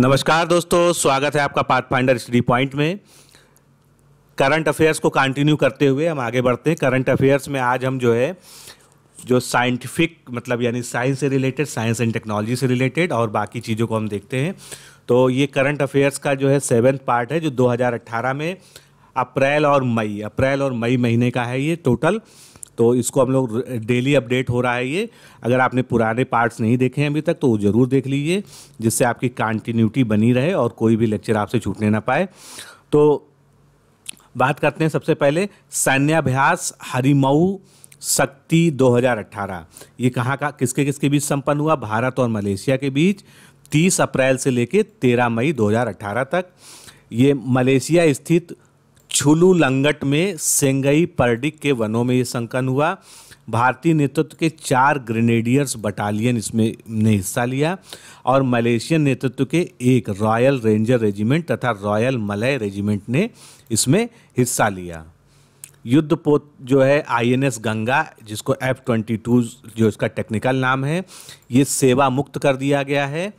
नमस्कार दोस्तों, स्वागत है आपका पाथफाइंडर स्टडी पॉइंट में। करंट अफेयर्स को कंटिन्यू करते हुए हम आगे बढ़ते हैं। करंट अफेयर्स में आज हम जो साइंटिफिक मतलब यानी साइंस से रिलेटेड, साइंस एंड टेक्नोलॉजी से रिलेटेड और बाकी चीज़ों को हम देखते हैं। तो ये करंट अफेयर्स का सेवेंथ पार्ट है जो 2018 में अप्रैल और मई महीने का है ये टोटल। तो इसको हम लोग डेली अपडेट हो रहा है ये। अगर आपने पुराने पार्ट्स नहीं देखे हैं अभी तक तो वो ज़रूर देख लीजिए, जिससे आपकी कंटिन्यूटी बनी रहे और कोई भी लेक्चर आपसे छूटने ना पाए। तो बात करते हैं सबसे पहले सैन्यभ्यास हरी मऊ शक्ति 2018। ये कहाँ का किसके बीच संपन्न हुआ? भारत और मलेशिया के बीच 30 अप्रैल से लेकर 13 मई 2018 तक। ये मलेशिया स्थित छुलू लंगट में सेंगई पर्डिक के वनों में ये संकन हुआ। भारतीय नेतृत्व के 4 ग्रेनेडियर्स बटालियन इसमें हिस्सा लिया और मलेशियन नेतृत्व के 1 रॉयल रेंजर रेजिमेंट तथा रॉयल मलय रेजिमेंट ने इसमें हिस्सा लिया। युद्धपोत आईएनएस गंगा, जिसको F-22 जो इसका टेक्निकल नाम है, ये सेवा मुक्त कर दिया गया है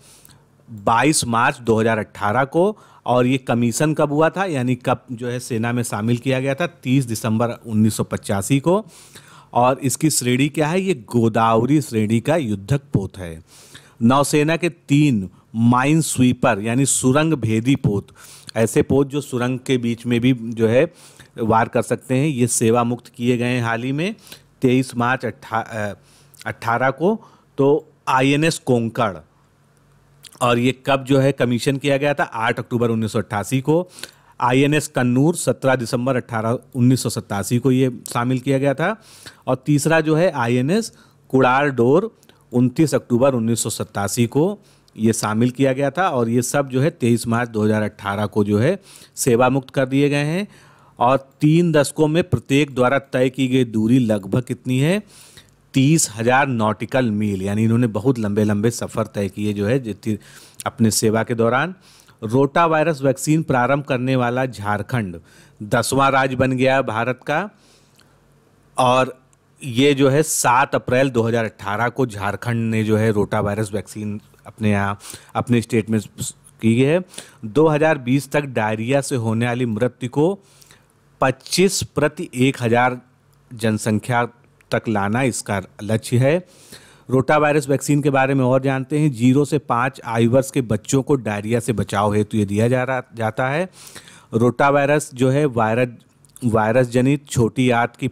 22 मार्च 2018 को। और ये कमीशन कब हुआ था यानी कब सेना में शामिल किया गया था? 30 दिसंबर 1985 को। और इसकी श्रेणी क्या है? ये गोदावरी श्रेणी का युद्धक पोत है। नौसेना के 3 माइन स्वीपर यानी सुरंग भेदी पोत, ऐसे पोत जो सुरंग के बीच में भी वार कर सकते हैं, ये सेवा मुक्त किए गए हैं हाल ही में 23 मार्च 18 को। तो आईएनएस कोंकड़, और ये कब कमीशन किया गया था? 8 अक्टूबर 1988 को। आईएनएस कन्नूर 17 दिसंबर 1987 को ये शामिल किया गया था। और तीसरा आईएनएस कुड़ारडोर 29 अक्टूबर 1987 को ये शामिल किया गया था। और ये सब 23 मार्च 2018 को सेवा मुक्त कर दिए गए हैं। और 3 दशकों में प्रत्येक द्वारा तय की गई दूरी लगभग कितनी है? 30,000 नॉटिकल मील, यानी इन्होंने बहुत लंबे सफ़र तय किए अपने सेवा के दौरान। रोटा वायरस वैक्सीन प्रारंभ करने वाला झारखंड 10वां राज्य बन गया भारत का। और ये 7 अप्रैल 2018 को झारखंड ने रोटा वायरस वैक्सीन अपने यहाँ अपने स्टेट में की है। 2020 तक डायरिया से होने वाली मृत्यु को 25 प्रति 1,000 जनसंख्या तक लाना इसका लक्ष्य है। रोटा वायरस वैक्सीन के बारे में और जानते हैं। 0 से 5 आयु वर्ष के बच्चों को डायरिया से बचाव हेतु ये दिया जाता है। रोटा वायरस वायरस जनित छोटी आंत की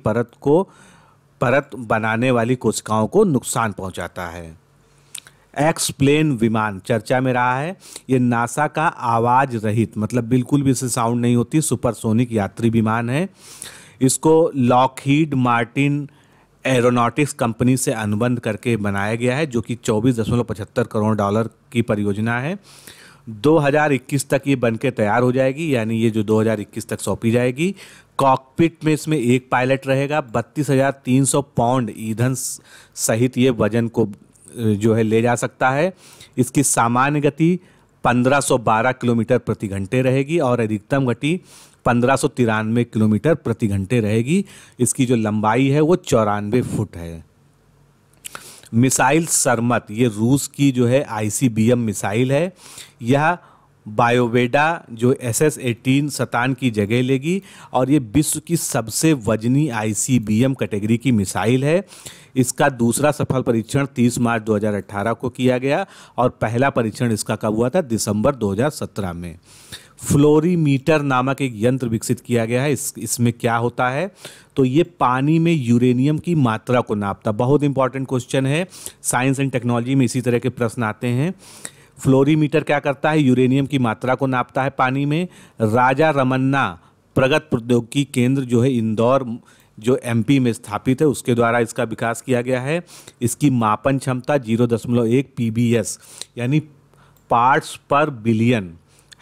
परत बनाने वाली कोशिकाओं को नुकसान पहुंचाता है। एक्सप्लेन विमान चर्चा में रहा है। ये नासा का आवाज़ रहित मतलब बिल्कुल भी इससे साउंड नहीं होती सुपरसोनिक यात्री विमान है। इसको लॉकहीड मार्टिन एरोनॉटिक्स कंपनी से अनुबंध करके बनाया गया है, जो कि 24.75 करोड़ डॉलर की परियोजना है। 2021 तक ये बनके तैयार हो जाएगी, यानी ये 2021 तक सौंपी जाएगी। कॉकपिट में इसमें 1 पायलट रहेगा। 32,300 पाउंड ईंधन सहित ये वजन को ले जा सकता है। इसकी सामान्य गति 1512 किलोमीटर प्रति घंटे रहेगी और अधिकतम गति 1593 किलोमीटर प्रति घंटे रहेगी। इसकी लंबाई है वो 94 फुट है। मिसाइल सरमत, ये रूस की ICBM मिसाइल है। यह बायोवेडा SS-18 की जगह लेगी और ये विश्व की सबसे वजनी ICBM कैटेगरी की मिसाइल है। इसका दूसरा सफल परीक्षण 30 मार्च 2018 को किया गया और पहला परीक्षण इसका कब हुआ था? दिसंबर 2017 में। फ्लोरीमीटर नामक एक यंत्र विकसित किया गया है। इसमें क्या होता है? तो ये पानी में यूरेनियम की मात्रा को नापता। बहुत इंपॉर्टेंट क्वेश्चन है, साइंस एंड टेक्नोलॉजी में इसी तरह के प्रश्न आते हैं। फ्लोरीमीटर क्या करता है? यूरेनियम की मात्रा को नापता है पानी में। राजा रमन्ना प्रगत प्रौद्योगिकी केंद्र इंदौर जो MP में स्थापित है उसके द्वारा इसका विकास किया गया है। इसकी मापन क्षमता 0.1 PBS यानी पार्ट्स पर बिलियन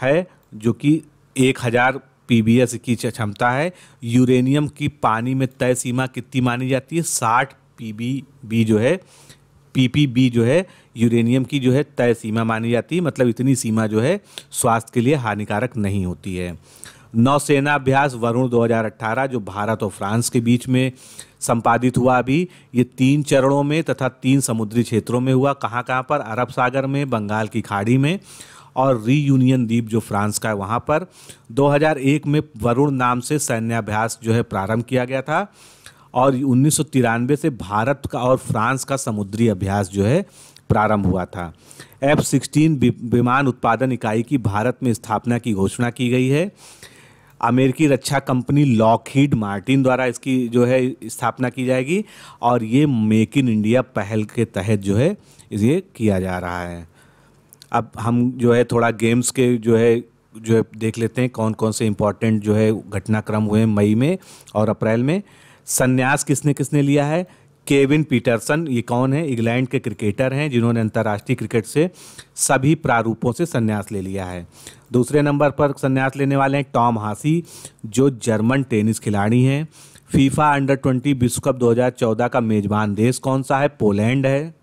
है, जो कि 1000 PBS की क्षमता है। यूरेनियम की पानी में तय सीमा कितनी मानी जाती है? 60 PBB PPB यूरेनियम की तय सीमा मानी जाती है, मतलब इतनी सीमा स्वास्थ्य के लिए हानिकारक नहीं होती है। नौसेना अभ्यास वरुण 2018 जो भारत और फ्रांस के बीच में संपादित हुआ, अभी ये 3 चरणों में तथा 3 समुद्री क्षेत्रों में हुआ। कहाँ पर? अरब सागर में, बंगाल की खाड़ी में और री यूनियन द्वीप जो फ्रांस का है वहाँ पर 2001 में वरुण नाम से सैन्यभ्यास जो है प्रारंभ किया गया था और 1993 से भारत का और फ्रांस का समुद्री अभ्यास जो है प्रारंभ हुआ था। F-16 विमान उत्पादन इकाई की भारत में स्थापना की घोषणा की गई है। अमेरिकी रक्षा कंपनी लॉकहीड मार्टिन द्वारा इसकी जो है स्थापना की जाएगी और ये मेक इन इंडिया पहल के तहत जो है ये किया जा रहा है। अब हम जो है थोड़ा गेम्स के जो है देख लेते हैं कौन कौन से इम्पोर्टेंट जो है घटनाक्रम हुए मई में और अप्रैल में। संन्यास किसने किसने लिया है? केविन पीटरसन, ये कौन है? इंग्लैंड के क्रिकेटर हैं जिन्होंने अंतर्राष्ट्रीय क्रिकेट से सभी प्रारूपों से संन्यास ले लिया है। दूसरे नंबर पर संन्यास लेने वाले हैं टॉम हासी जो जर्मन टेनिस खिलाड़ी हैं। फीफा अंडर 20 विश्व कप 2014 का मेजबान देश कौन सा है? पोलैंड है।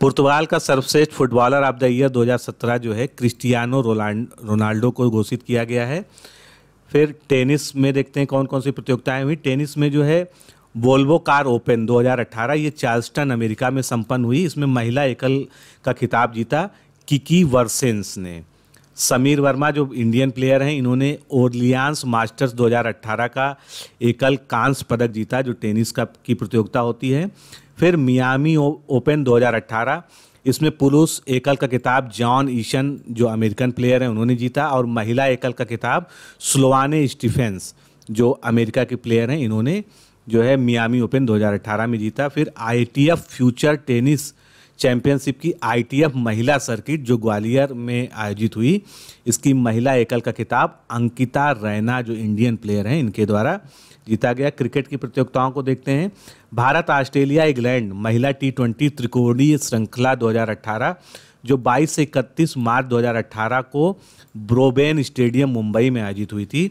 पुर्तगाल का सर्वश्रेष्ठ फुटबॉलर ऑफ द ईयर 2017 जो है क्रिस्टियानो रोनाल्डो को घोषित किया गया है। फिर टेनिस में देखते हैं कौन कौन सी प्रतियोगिताएं हुई। टेनिस में जो है वोल्वो कार ओपन 2018 ये चार्ल्सटन अमेरिका में संपन्न हुई। इसमें महिला एकल का खिताब जीता किकी वर्सेंस ने। समीर वर्मा जो इंडियन प्लेयर हैं इन्होंने ओर्लियांस मास्टर्स 2018 का एकल कांस्य पदक जीता जो टेनिस की प्रतियोगिता होती है। फिर मियामी ओपन 2018 इसमें पुरुष एकल का खिताब जॉन ईशन जो अमेरिकन प्लेयर हैं उन्होंने जीता और महिला एकल का खिताब स्लोवाने स्टीफेंस जो अमेरिका के प्लेयर हैं इन्होंने जो है मियामी ओपन 2018 में जीता। फिर आईटीएफ फ्यूचर टेनिस चैंपियनशिप की आईटीएफ महिला सर्किट जो ग्वालियर में आयोजित हुई इसकी महिला एकल का खिताब अंकिता रैना जो इंडियन प्लेयर हैं इनके द्वारा जीता गया। क्रिकेट की प्रतियोगिताओं को देखते हैं। भारत ऑस्ट्रेलिया इंग्लैंड महिला T20 त्रिकोणीय श्रृंखला 2018 जो 22 से 31 मार्च 2018 को ब्रोबेन स्टेडियम मुंबई में आयोजित हुई थी।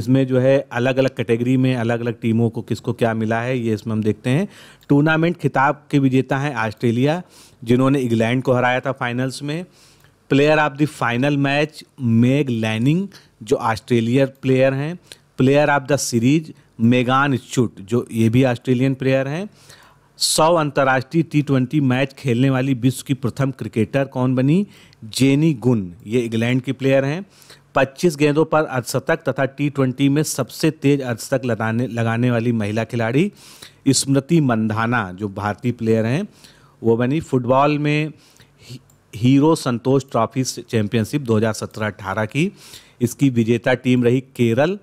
इसमें जो है अलग अलग कैटेगरी में अलग अलग टीमों को किसको क्या मिला है ये इसमें हम देखते हैं। टूर्नामेंट खिताब के विजेता हैं ऑस्ट्रेलिया जिन्होंने इंग्लैंड को हराया था फाइनल्स में। Player of the final match Meg Lanning जो ऑस्ट्रेलियन प्लेयर हैं। Player of the series Megan Schutt जो ये भी ऑस्ट्रेलियन प्लेयर हैं। 100 अंतर्राष्ट्रीय T20 मैच खेलने वाली विश्व की प्रथम क्रिकेटर कौन बनी? जेनी गुन, ये इंग्लैंड की प्लेयर हैं। 25 गेंदों पर अर्धशतक तथा T20 में सबसे तेज अर्धशतक लगाने वाली महिला खिलाड़ी स्मृति मंधाना जो भारतीय प्लेयर हैं वो बनी। फुटबॉल में हीरो संतोष ट्रॉफी चैंपियनशिप 2017-18 की इसकी विजेता टीम रही केरल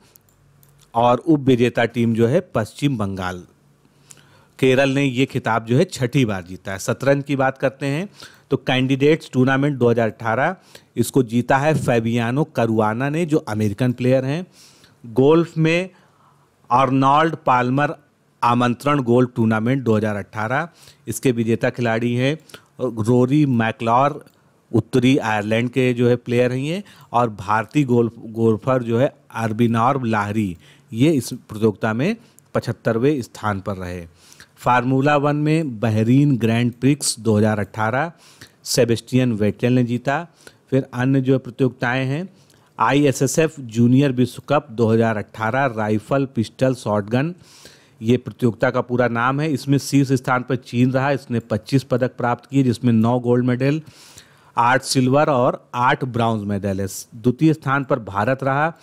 और उप विजेता टीम जो है पश्चिम बंगाल। केरल ने ये खिताब जो है छठी बार जीता है। शतरंज की बात करते हैं तो कैंडिडेट्स टूर्नामेंट 2018 इसको जीता है फैबियानो करुआना ने जो अमेरिकन प्लेयर हैं। गोल्फ में आर्नोल्ड पाल्मर आमंत्रण गोल्फ टूर्नामेंट 2018 इसके विजेता खिलाड़ी हैं रोरी मैकलॉर उत्तरी आयरलैंड के जो है प्लेयर हैं ये और भारतीय गोल्फर जो है अरबिनॉर्ब लाहरी ये इस प्रतियोगिता में 75वें स्थान पर रहे। फार्मूला 1 में Bahrain Grand Prix 2018 Sebastian Vettel ने जीता। फिर अन्य जो प्रतियोगिताएं हैं ISSF जूनियर विश्व कप 2018 राइफल पिस्टल शॉटगन ये प्रतियोगिता का पूरा नाम है। इसमें शीर्ष स्थान पर चीन रहा, इसने 25 पदक प्राप्त किए जिसमें 9 गोल्ड मेडल 8 सिल्वर और 8 ब्राउंज मेडल है। द्वितीय स्थान पर भारत रहा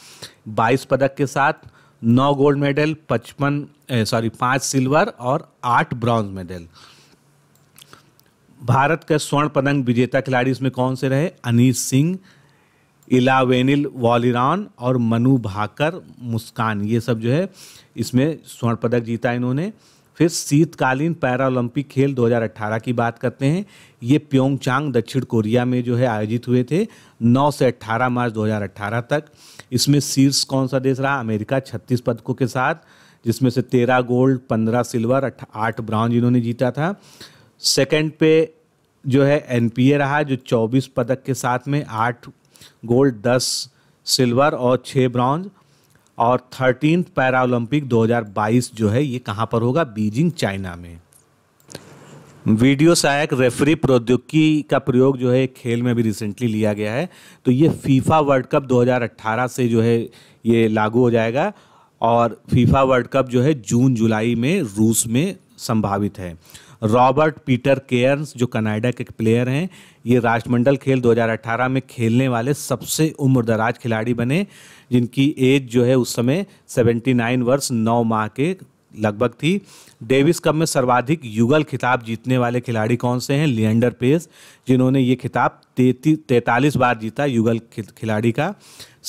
22 पदक के साथ 9 गोल्ड मेडल 5 सिल्वर और 8 ब्रॉन्ज मेडल। भारत के स्वर्ण पदक विजेता खिलाड़ी इसमें कौन से रहे? अनीस सिंह, इलावेनिल वॉलिरान और मनु भाकर मुस्कान ये सब जो है इसमें स्वर्ण पदक जीता इन्होंने। फिर शीतकालीन पैरालंपिक खेल 2018 की बात करते हैं। ये प्योंगचांग दक्षिण कोरिया में जो है आयोजित हुए थे 9 से 18 मार्च 2018 तक। इसमें शीर्ष कौन सा देश रहा? अमेरिका 36 पदकों के साथ जिसमें से 13 गोल्ड 15 सिल्वर 8 ब्राउन इन्होंने जीता था। सेकंड पे जो है NPA रहा जो 24 पदक के साथ में 8 गोल्ड 10 सिल्वर और 6 ब्राउन। और 13 पैरालंपिक 2022 जो है ये कहाँ पर होगा? बीजिंग चाइना में। वीडियो सहायक रेफरी प्रौद्योगिकी का प्रयोग जो है खेल में भी रिसेंटली लिया गया है तो ये फीफा वर्ल्ड कप 2018 से जो है ये लागू हो जाएगा और फीफा वर्ल्ड कप जो है जून जुलाई में रूस में संभावित है। रॉबर्ट पीटर केयर्स जो कनाडा के प्लेयर हैं, ये राष्ट्रमंडल खेल 2018 में खेलने वाले सबसे उम्रदराज खिलाड़ी बने, जिनकी एज जो है उस समय 79 वर्ष 9 माह के लगभग थी। डेविस कप में सर्वाधिक युगल खिताब जीतने वाले खिलाड़ी कौन से हैं? लिएंडर पेस, जिन्होंने ये खिताब 43 बार जीता युगल खिलाड़ी का।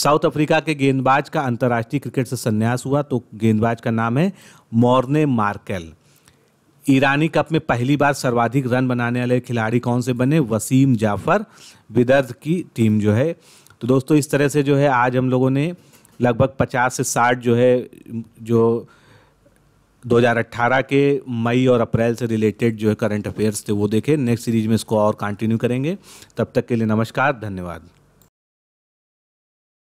साउथ अफ्रीका के गेंदबाज का अंतर्राष्ट्रीय क्रिकेट से संन्यास हुआ, तो गेंदबाज का नाम है मॉर्ने मार्केल। ईरानी कप में पहली बार सर्वाधिक रन बनाने वाले खिलाड़ी कौन से बने? वसीम जाफर, विदर्भ की टीम जो है। तो दोस्तों इस तरह से जो है आज हम लोगों ने लगभग 50 से 60 जो 2018 के मई और अप्रैल से रिलेटेड जो है करंट अफेयर्स थे वो देखे। नेक्स्ट सीरीज में इसको और कंटिन्यू करेंगे। तब तक के लिए नमस्कार, धन्यवाद।